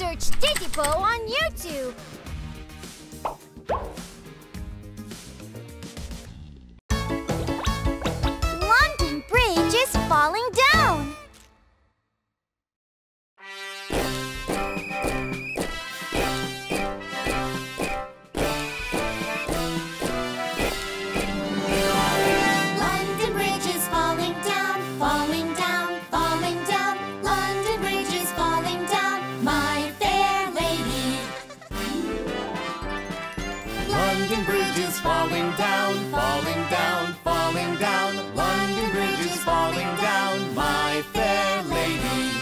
search Titipo on YouTube. London Bridge is falling down. London Bridge is falling down, falling down, falling down. London Bridge is falling down, my fair lady.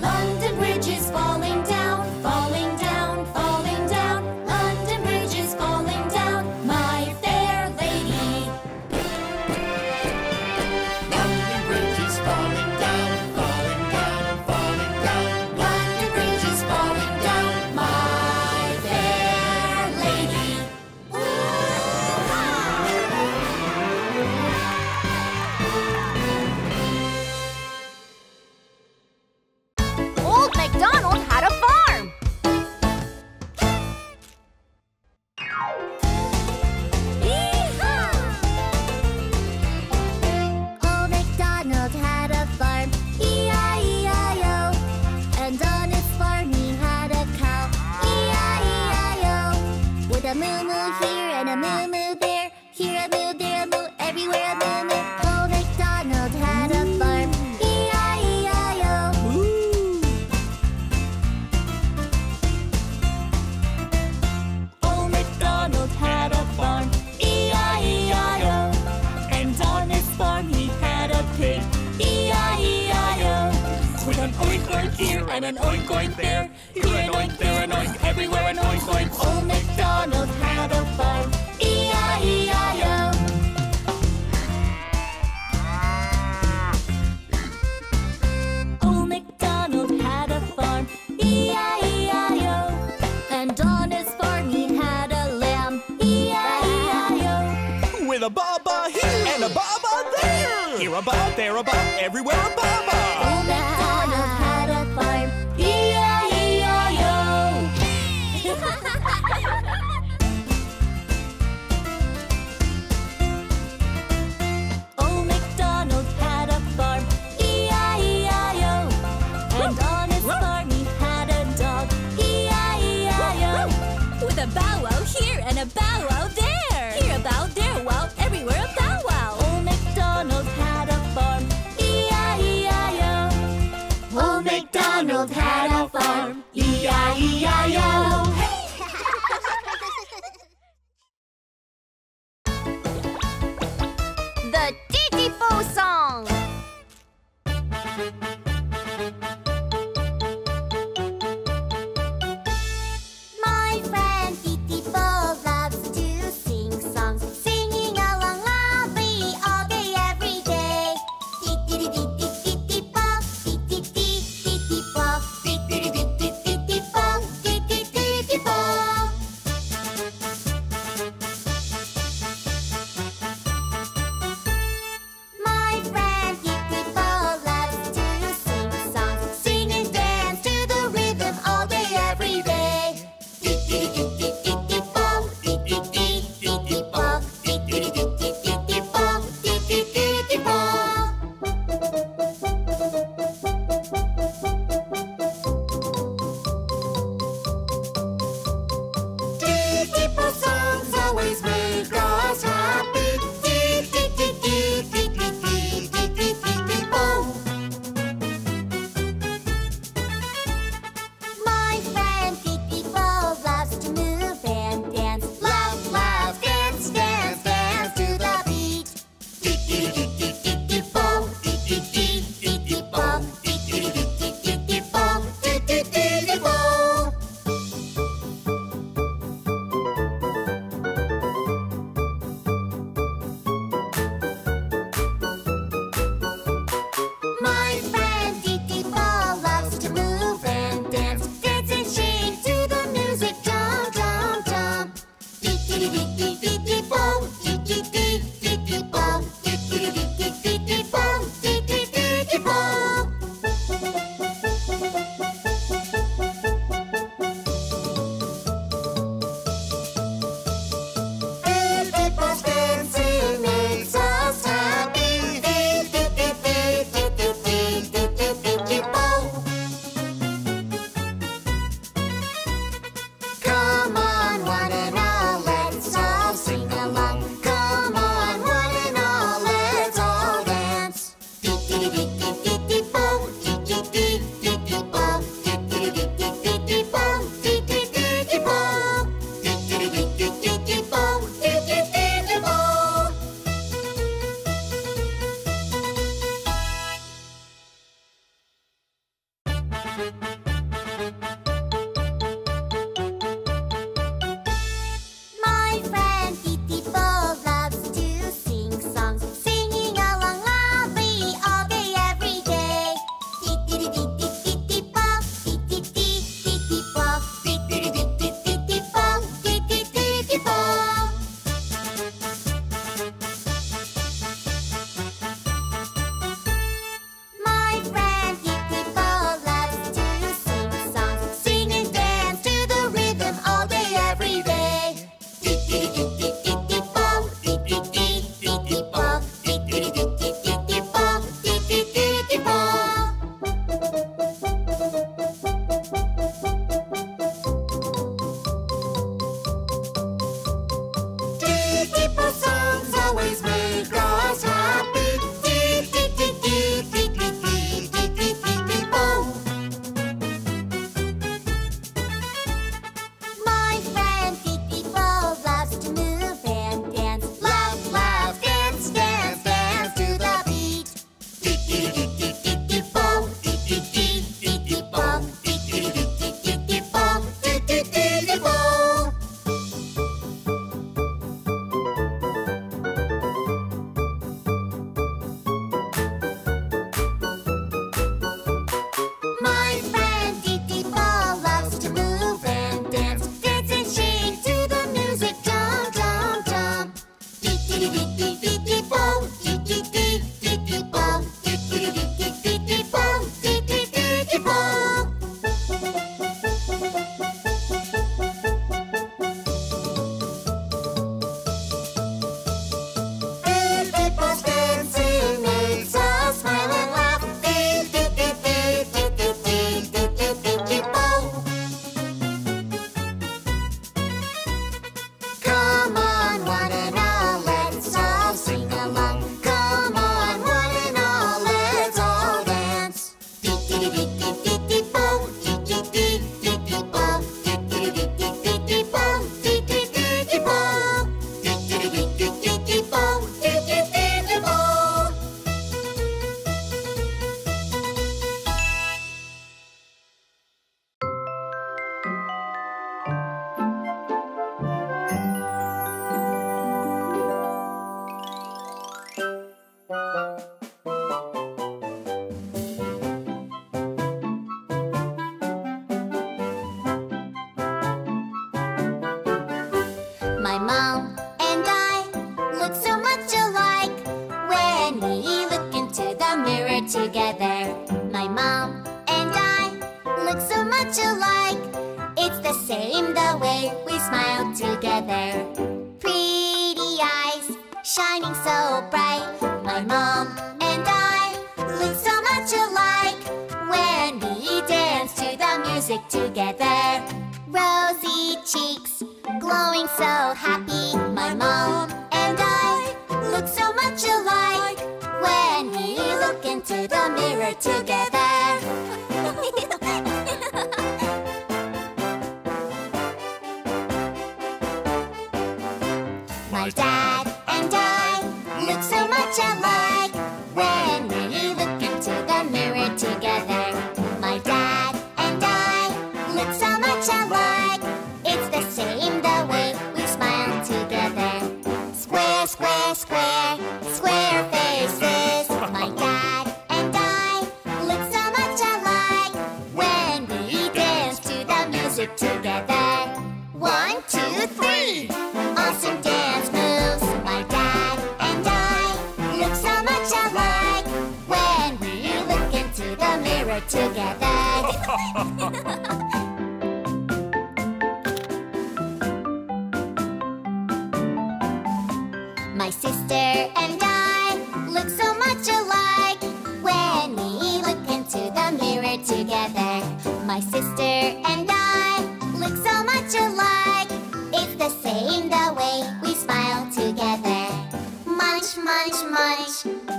London Bridge is falling down, falling down, falling down. London Bridge is falling down, my fair lady. London Bridge is falling down, falling down, falling down. London Bridge is falling down, my and an oink oink there, here an oink, there an oink, everywhere an oink oink. Old MacDonald had a farm, E-I-E-I-O. Old MacDonald had a farm, E-I-E-I-O. And on his farm he had a lamb, E-I-E-I-O. With a ba-ba here and a ba-ba there, here a ba, there a ba, everywhere a ba-ba. Old MacDonald had farm, E-I-E-I-O. Old MacDonald had a farm, E-I-E-I-O. And on his farm he had a dog, E-I-E-I-O. With a bow wow here and a bow wow there, here a bow, there a wow, everywhere a bow wow. Old MacDonald had a farm, E-I-E-I-O. Old MacDonald had a farm, E-I-E-I-O. The Titipo song. My friend Titipo loves to sing songs, singing along loudly all day every day. Titipo, Titipo, Titipo, Titipo, Titipo, Titipo. My friend Titipo loves to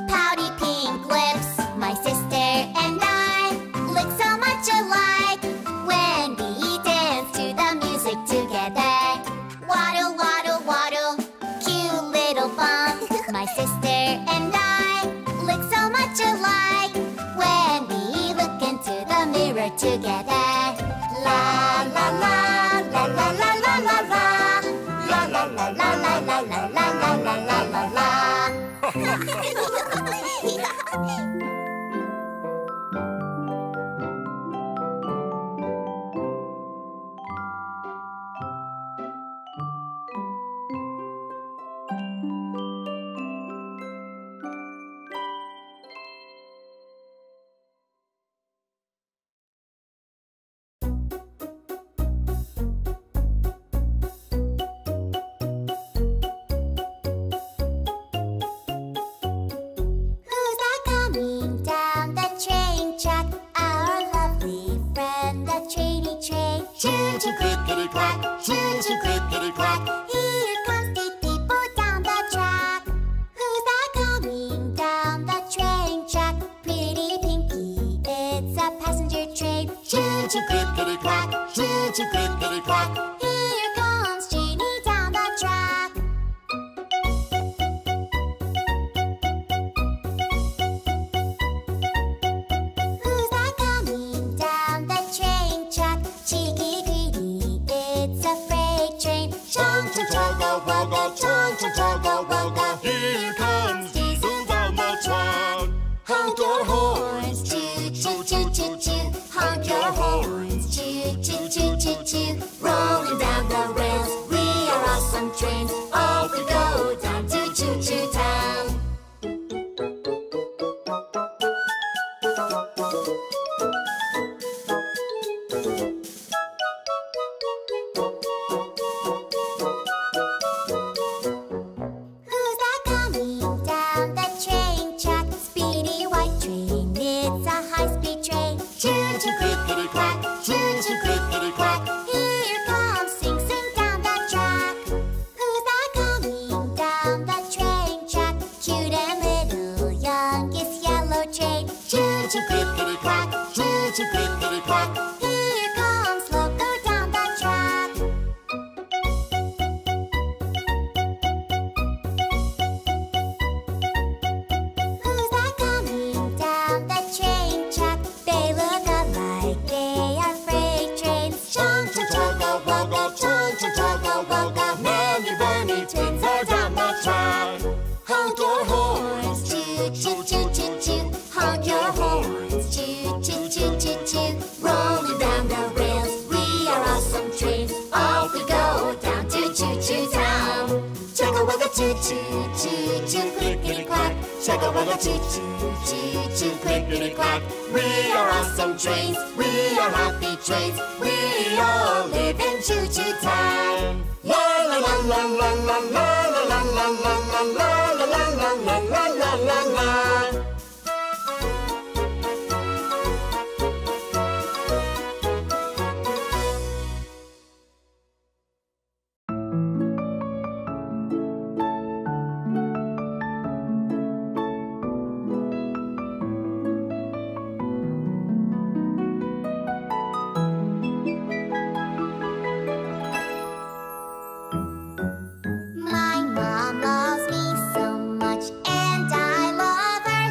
Pouty pink lips, my sister and I mirror together. La la la la la la la la la la la la la la la la la la la la la. My mom loves me so much, and I love her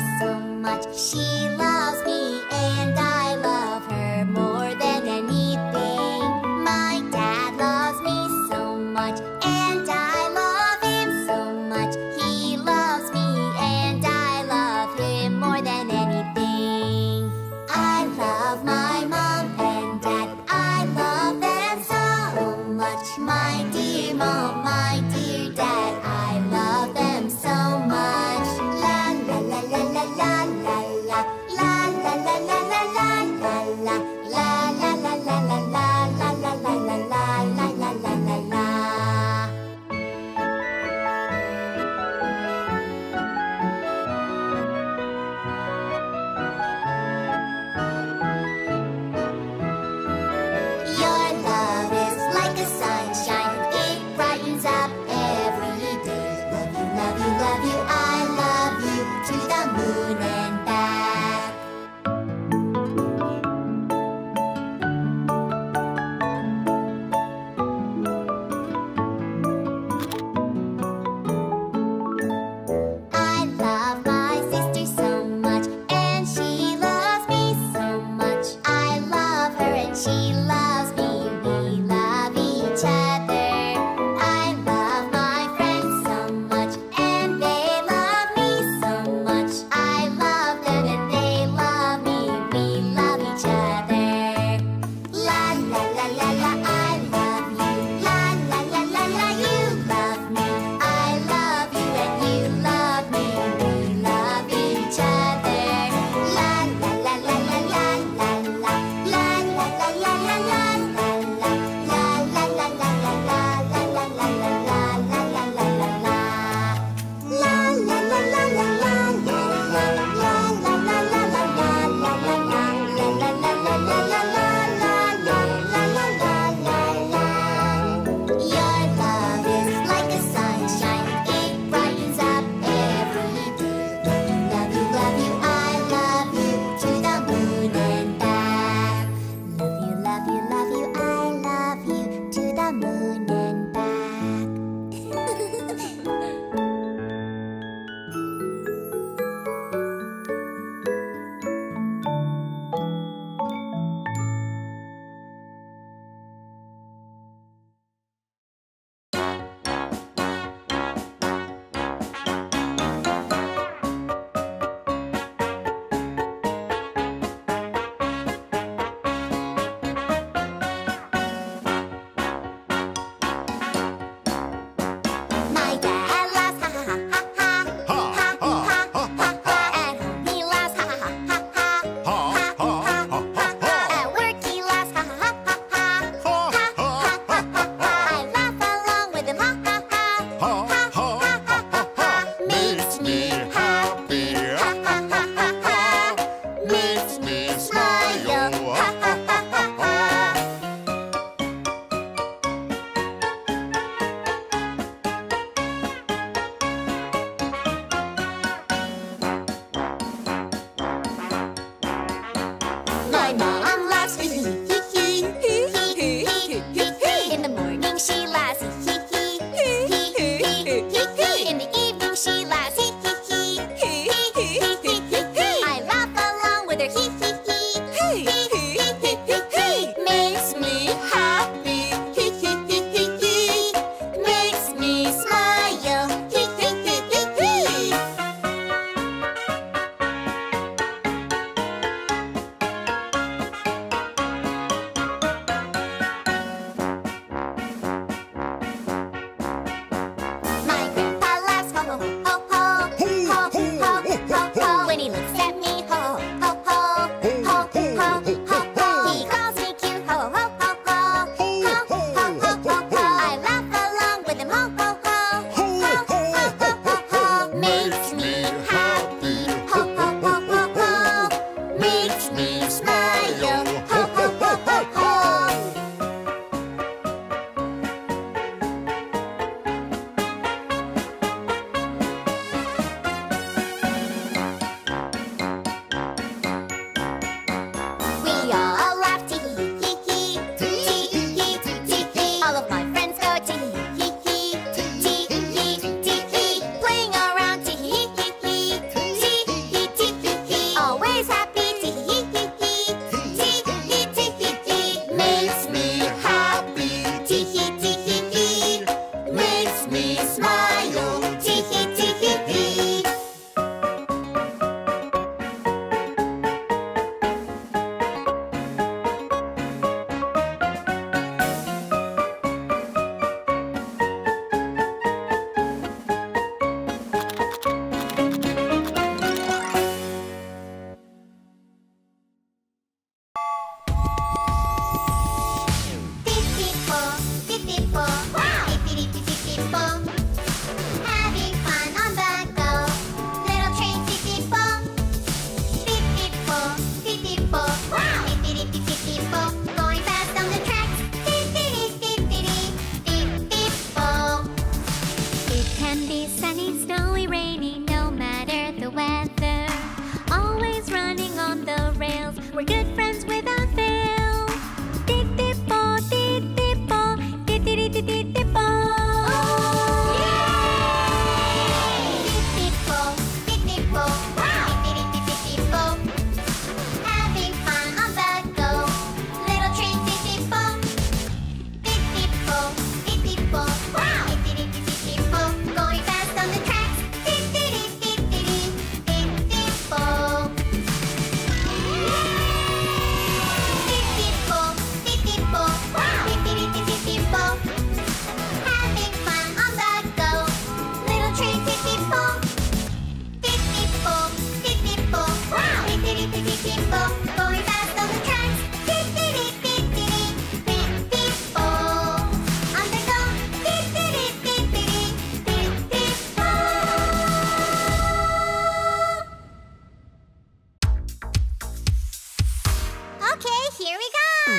Here we go!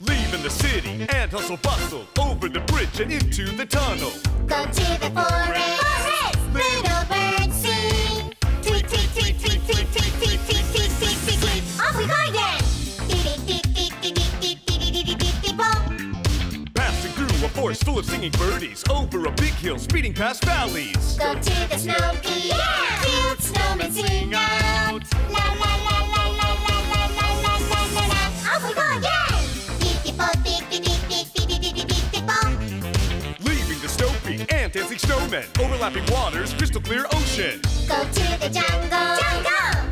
Leaving the city and hustle bustle, over the bridge and into the tunnel. Go to the forest, little birds sing. Tweet, tweet, tweet, tweet, tweet, tweet, tweet, tweet, tweet, tweet, tweet, tweet. Off we go again! Passing through a forest full of singing birdies, over a big hill speeding past valleys. Go to the snow peak, cute snowmen sing out. La la la la la la la la la la la la. Off we go again! Titipo, titipo, titipo, titipo. Leaving the snow peak and dancing snowmen, overlapping waters, crystal clear ocean. Go to the jungle. Jungle.